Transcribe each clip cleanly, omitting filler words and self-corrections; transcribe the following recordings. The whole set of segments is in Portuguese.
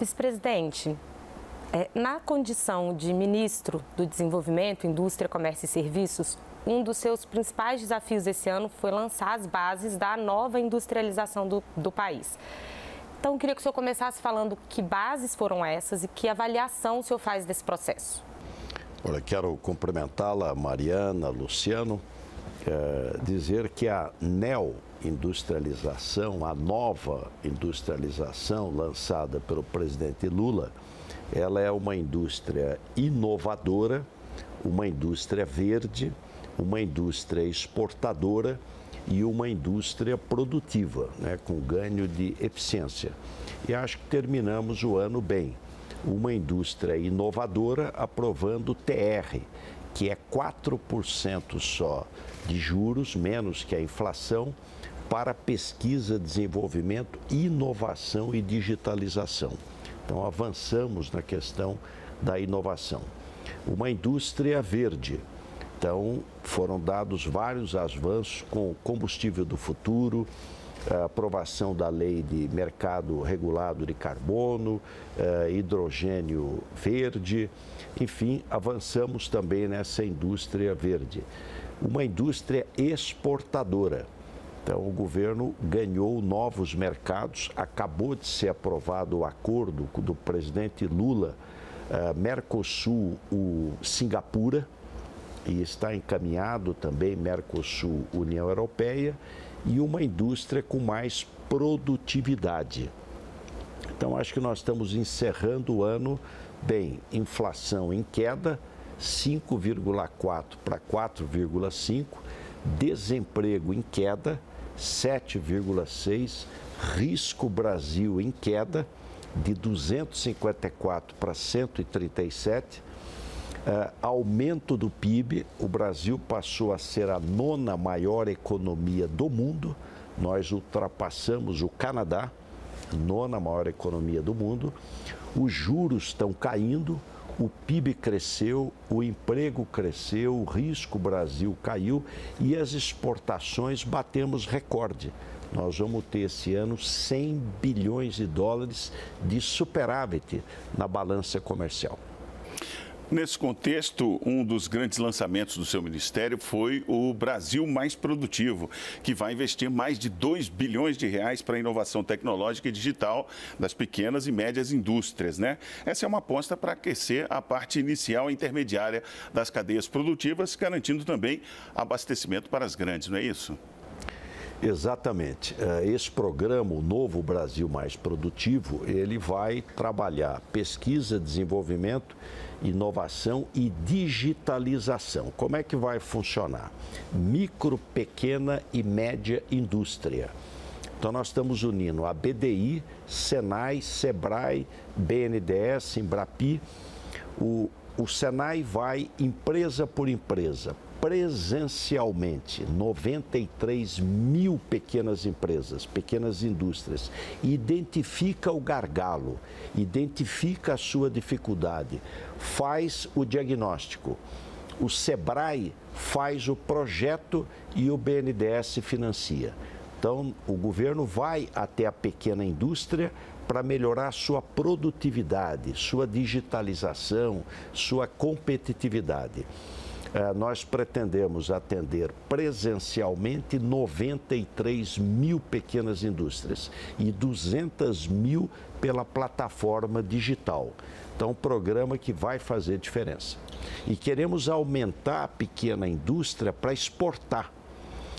Vice-presidente, na condição de ministro do Desenvolvimento, Indústria, Comércio e Serviços, um dos seus principais desafios esse ano foi lançar as bases da nova industrialização do país. Então, eu queria que o senhor começasse falando que bases foram essas e que avaliação o senhor faz desse processo. Olha, quero cumprimentá-la, Mariana, Luciano, dizer que a NEO, industrialização, a nova industrialização lançada pelo presidente Lula, ela é uma indústria inovadora, uma indústria verde, uma indústria exportadora e uma indústria produtiva, né, com ganho de eficiência. E acho que terminamos o ano bem. Uma indústria inovadora aprovando o TR, que é 4% só de juros, menos que a inflação, para pesquisa, desenvolvimento, inovação e digitalização. Então, avançamos na questão da inovação. Uma indústria verde. Então, foram dados vários avanços com o combustível do futuro, a aprovação da lei de mercado regulado de carbono, hidrogênio verde, enfim, avançamos também nessa indústria verde. Uma indústria exportadora. Então, o governo ganhou novos mercados, acabou de ser aprovado o acordo do presidente Lula, Mercosul, o Singapura, e está encaminhado também Mercosul, União Europeia, e uma indústria com mais produtividade. Então, acho que nós estamos encerrando o ano bem, inflação em queda, 5,4 para 4,5, desemprego em queda, 7,6, risco Brasil em queda, de 254 para 137, aumento do PIB, o Brasil passou a ser a 9ª maior economia do mundo, nós ultrapassamos o Canadá, 9ª maior economia do mundo, os juros estão caindo, o PIB cresceu, o emprego cresceu, o risco Brasil caiu e as exportações batemos recorde. Nós vamos ter esse ano 100 bilhões de dólares de superávit na balança comercial. Nesse contexto, um dos grandes lançamentos do seu ministério foi o Brasil Mais Produtivo, que vai investir mais de 2 bilhões de reais para a inovação tecnológica e digital das pequenas e médias indústrias, né? Essa é uma aposta para aquecer a parte inicial e intermediária das cadeias produtivas, garantindo também abastecimento para as grandes, não é isso? Exatamente. Esse programa, o Novo Brasil Mais Produtivo, ele vai trabalhar pesquisa, desenvolvimento, inovação e digitalização. Como é que vai funcionar? Micro, pequena e média indústria. Então, nós estamos unindo a BDI, Senai, Sebrae, BNDES, Embrapi. O Senai vai empresa por empresa, presencialmente, 93 mil pequenas empresas, pequenas indústrias, identifica o gargalo, identifica a sua dificuldade, faz o diagnóstico. O Sebrae faz o projeto e o BNDES financia. Então, o governo vai até a pequena indústria para melhorar sua produtividade, sua digitalização, sua competitividade. Nós pretendemos atender presencialmente 93 mil pequenas indústrias e 200 mil pela plataforma digital. Então, um programa que vai fazer diferença. E queremos aumentar a pequena indústria para exportar,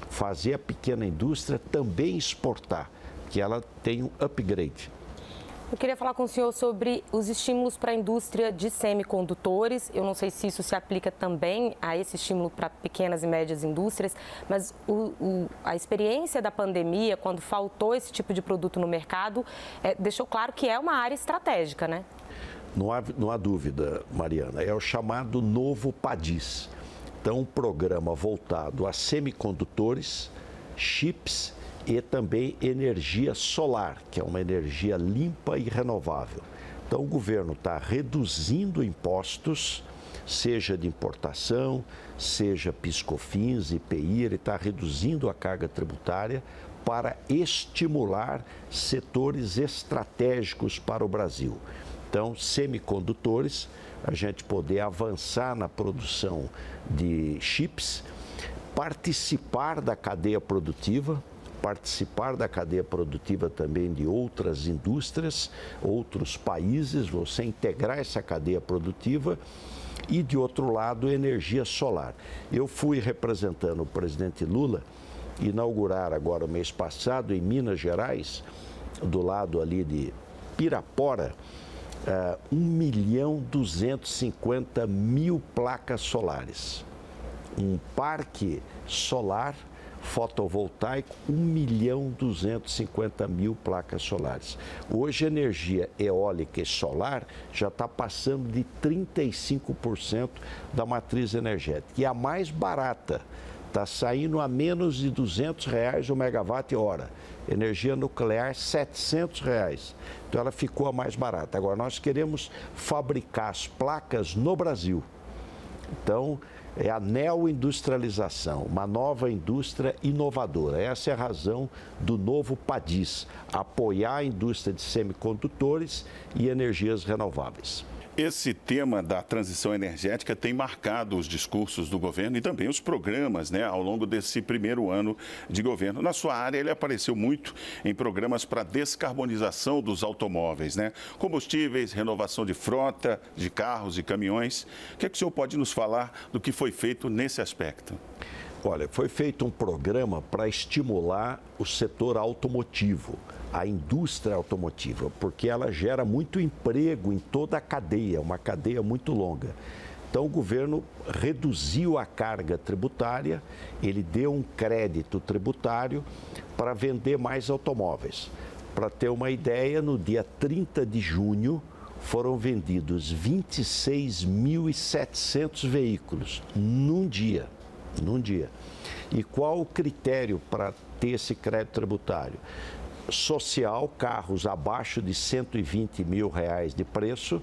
fazer a pequena indústria também exportar, que ela tem um upgrade. Eu queria falar com o senhor sobre os estímulos para a indústria de semicondutores. Eu não sei se isso se aplica também a esse estímulo para pequenas e médias indústrias, mas a experiência da pandemia, quando faltou esse tipo de produto no mercado, deixou claro que é uma área estratégica, né? Não há dúvida, Mariana. É o chamado novo PADIS. Então, um programa voltado a semicondutores, chips e também energia solar, que é uma energia limpa e renovável. Então, o governo está reduzindo impostos, seja de importação, seja PIS/COFINS, IPI, ele está reduzindo a carga tributária para estimular setores estratégicos para o Brasil. Então, semicondutores, a gente poder avançar na produção de chips, participar da cadeia produtiva também de outras indústrias, outros países, você integrar essa cadeia produtiva e, de outro lado, energia solar. Eu fui representando o presidente Lula inaugurar agora, o mês passado, em Minas Gerais, do lado ali de Pirapora, 1.250.000 placas solares, um parque solar fotovoltaico, 1.250.000 placas solares. Hoje a energia eólica e solar já está passando de 35% da matriz energética, e a mais barata está saindo a menos de R$ 200 o megawatt-hora. Energia nuclear, R$ 700. Então, ela ficou a mais barata. Agora, nós queremos fabricar as placas no Brasil. Então, é a neoindustrialização, uma nova indústria inovadora. Essa é a razão do novo PADIS, apoiar a indústria de semicondutores e energias renováveis. Esse tema da transição energética tem marcado os discursos do governo e também os programas, né, ao longo desse primeiro ano de governo. Na sua área, ele apareceu muito em programas para descarbonização dos automóveis, né? Combustíveis, renovação de frota, de carros e caminhões. O que é que o senhor pode nos falar do que foi feito nesse aspecto? Olha, foi feito um programa para estimular o setor automotivo, a indústria automotiva, porque ela gera muito emprego em toda a cadeia, uma cadeia muito longa. Então, o governo reduziu a carga tributária, ele deu um crédito tributário para vender mais automóveis. Para ter uma ideia, no dia 30 de junho, foram vendidos 26.700 veículos num dia. E qual o critério para ter esse crédito tributário? Social, carros abaixo de R$ 120 mil de preço,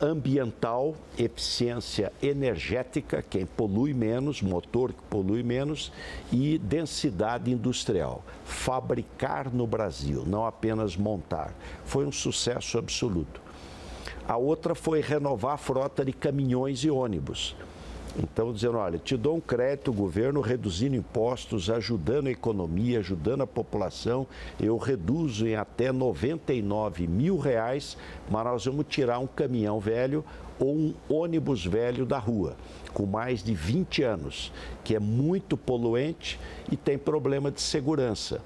ambiental, eficiência energética, quem polui menos, motor que polui menos, e densidade industrial. Fabricar no Brasil, não apenas montar. Foi um sucesso absoluto. A outra foi renovar a frota de caminhões e ônibus. Então, dizendo, olha, te dou um crédito, o governo, reduzindo impostos, ajudando a economia, ajudando a população, eu reduzo em até R$ 99 mil, mas nós vamos tirar um caminhão velho ou um ônibus velho da rua, com mais de 20 anos, que é muito poluente e tem problema de segurança.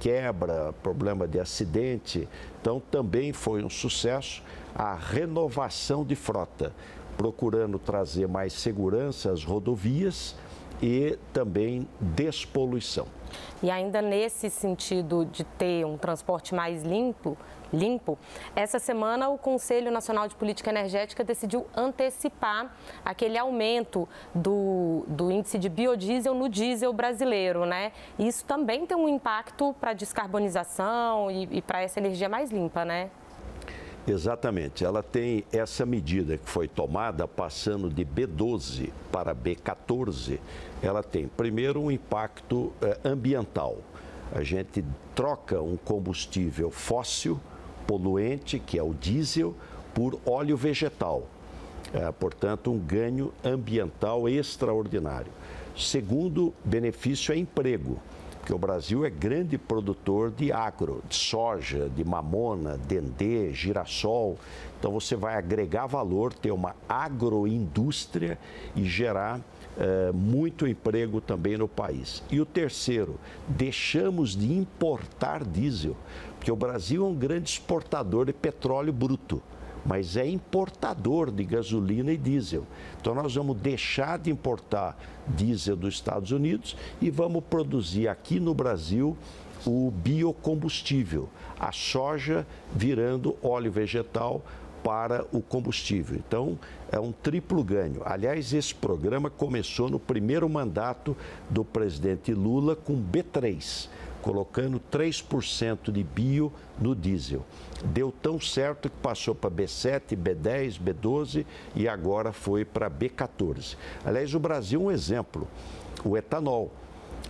Quebra, problema de acidente. Então, também foi um sucesso a renovação de frota, procurando trazer mais segurança às rodovias e também despoluição. E ainda nesse sentido de ter um transporte mais limpo, essa semana o Conselho Nacional de Política Energética decidiu antecipar aquele aumento do índice de biodiesel no diesel brasileiro, né? Isso também tem um impacto para a descarbonização e para essa energia mais limpa, né? Exatamente, ela tem essa medida que foi tomada, passando de B12 para B14, ela tem primeiro um impacto ambiental. A gente troca um combustível fóssil, poluente, que é o diesel, por óleo vegetal. Portanto, um ganho ambiental extraordinário. Segundo benefício é emprego, porque o Brasil é grande produtor de agro, de soja, de mamona, dendê, girassol. Então, você vai agregar valor, ter uma agroindústria e gerar muito emprego também no país. E o terceiro, deixamos de importar diesel, porque o Brasil é um grande exportador de petróleo bruto, mas é importador de gasolina e diesel. Então, nós vamos deixar de importar diesel dos Estados Unidos e vamos produzir aqui no Brasil o biocombustível, a soja virando óleo vegetal para o combustível. Então, é um triplo ganho. Aliás, esse programa começou no primeiro mandato do presidente Lula com B3, colocando 3% de bio no diesel. Deu tão certo que passou para B7, B10, B12 e agora foi para B14. Aliás, o Brasil é um exemplo. O etanol,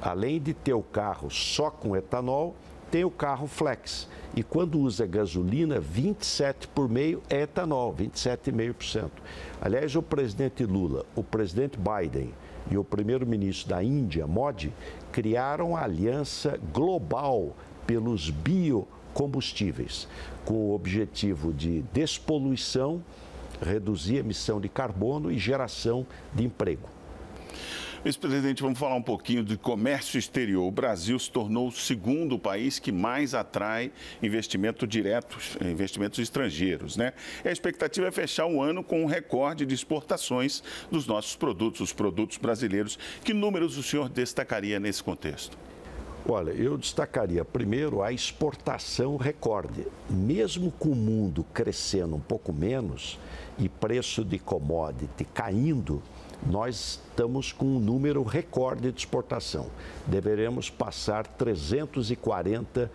Além de ter o carro só com etanol, tem o carro flex. E quando usa gasolina, 27 por meio é etanol, 27,5%. Aliás, o presidente Lula, o presidente Biden e o primeiro-ministro da Índia, Modi, criaram a aliança global pelos biocombustíveis, com o objetivo de despoluição, reduzir a emissão de carbono e geração de emprego. Vice-presidente, vamos falar um pouquinho de comércio exterior. O Brasil se tornou o segundo país que mais atrai investimento direto, investimentos estrangeiros, né? E a expectativa é fechar o ano com um recorde de exportações dos nossos produtos, os produtos brasileiros. Que números o senhor destacaria nesse contexto? Olha, eu destacaria primeiro a exportação recorde. Mesmo com o mundo crescendo um pouco menos e preço de commodity caindo, nós estamos com um número recorde de exportação. Deveremos passar 340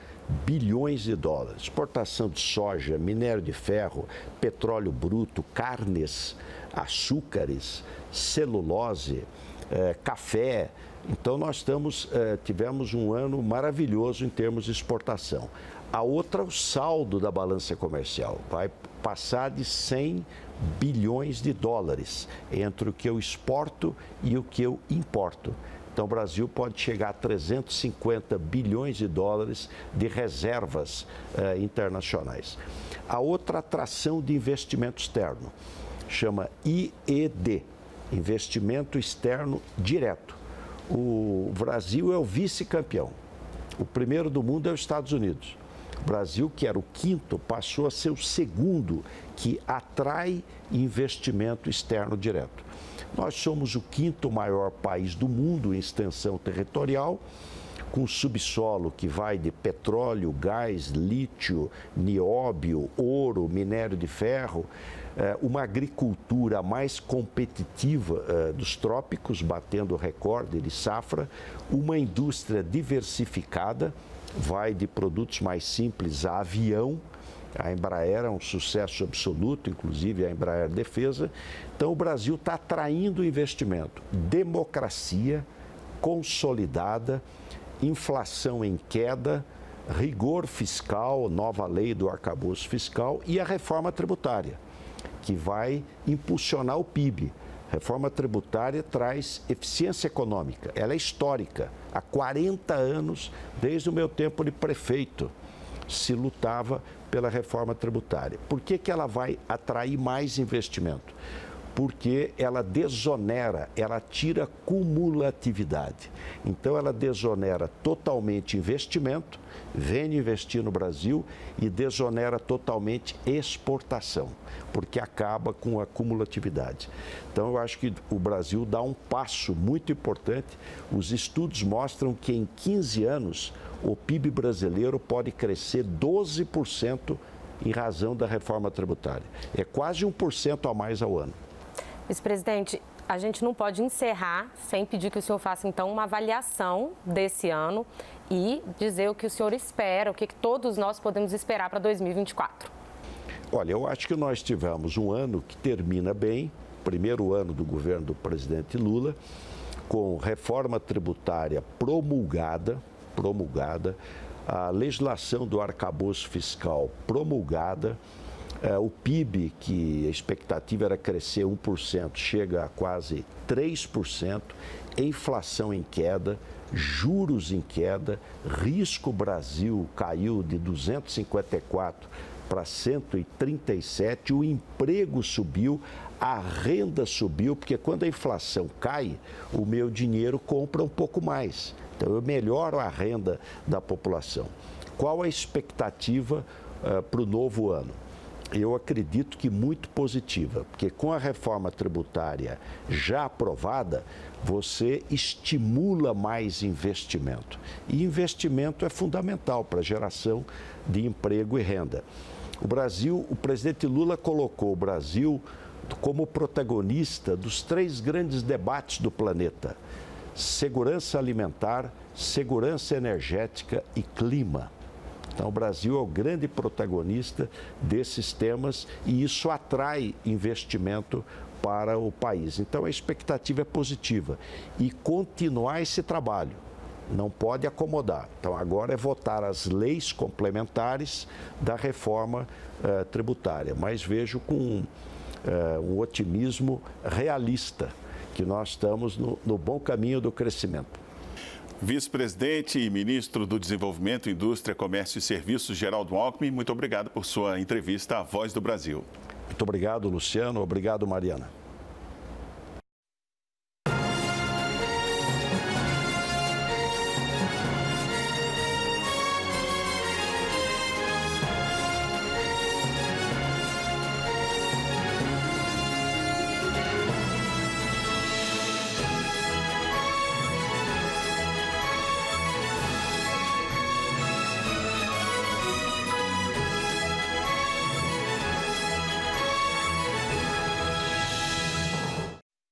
bilhões de dólares. Exportação de soja, minério de ferro, petróleo bruto, carnes, açúcares, celulose, café. Então, nós tivemos um ano maravilhoso em termos de exportação. A outra é o saldo da balança comercial. Vai passar de 100 bilhões de dólares entre o que eu exporto e o que eu importo. Então, o Brasil pode chegar a 350 bilhões de dólares de reservas internacionais. A outra atração de investimento externo chama IED, investimento externo direto. O Brasil é o vice-campeão. O primeiro do mundo é os Estados Unidos. O Brasil, que era o quinto, passou a ser o segundo que atrai investimento externo direto. Nós somos o quinto maior país do mundo em extensão territorial, com subsolo que vai de petróleo, gás, lítio, nióbio, ouro, minério de ferro, uma agricultura mais competitiva dos trópicos, batendo recorde de safra, uma indústria diversificada, vai de produtos mais simples a avião. A Embraer é um sucesso absoluto, inclusive a Embraer Defesa. Então, o Brasil está atraindo investimento. Democracia consolidada, inflação em queda, rigor fiscal, nova lei do arcabouço fiscal e a reforma tributária, que vai impulsionar o PIB. Reforma tributária traz eficiência econômica, ela é histórica. Há 40 anos, desde o meu tempo de prefeito, se lutava pela reforma tributária. Por que que ela vai atrair mais investimento? Porque ela desonera, ela tira cumulatividade. Então, ela desonera totalmente investimento, vem investir no Brasil, e desonera totalmente exportação, porque acaba com a cumulatividade. Então, eu acho que o Brasil dá um passo muito importante. Os estudos mostram que em 15 anos o PIB brasileiro pode crescer 12% em razão da reforma tributária. É quase 1% a mais ao ano. Vice-presidente, a gente não pode encerrar sem pedir que o senhor faça, então, uma avaliação desse ano e dizer o que o senhor espera, o que todos nós podemos esperar para 2024. Olha, eu acho que nós tivemos um ano que termina bem, primeiro ano do governo do presidente Lula, com reforma tributária promulgada, a legislação do arcabouço fiscal promulgada, o PIB, que a expectativa era crescer 1%, chega a quase 3%, inflação em queda, juros em queda, risco Brasil caiu de 254 para 137, o emprego subiu, a renda subiu, porque quando a inflação cai, o meu dinheiro compra um pouco mais. Então, eu melhoro a renda da população. Qual a expectativa para o novo ano? Eu acredito que muito positiva, porque com a reforma tributária já aprovada, você estimula mais investimento. E investimento é fundamental para a geração de emprego e renda. O Brasil, o presidente Lula colocou o Brasil como protagonista dos 3 grandes debates do planeta: segurança alimentar, segurança energética e clima. Então, o Brasil é o grande protagonista desses temas e isso atrai investimento para o país. Então, a expectativa é positiva e continuar esse trabalho. Não pode acomodar. Então, agora é votar as leis complementares da reforma tributária. Mas vejo com um otimismo realista que nós estamos no bom caminho do crescimento. Vice-presidente e ministro do Desenvolvimento, Indústria, Comércio e Serviços, Geraldo Alckmin, muito obrigado por sua entrevista à Voz do Brasil. Muito obrigado, Luciano. Obrigado, Mariana.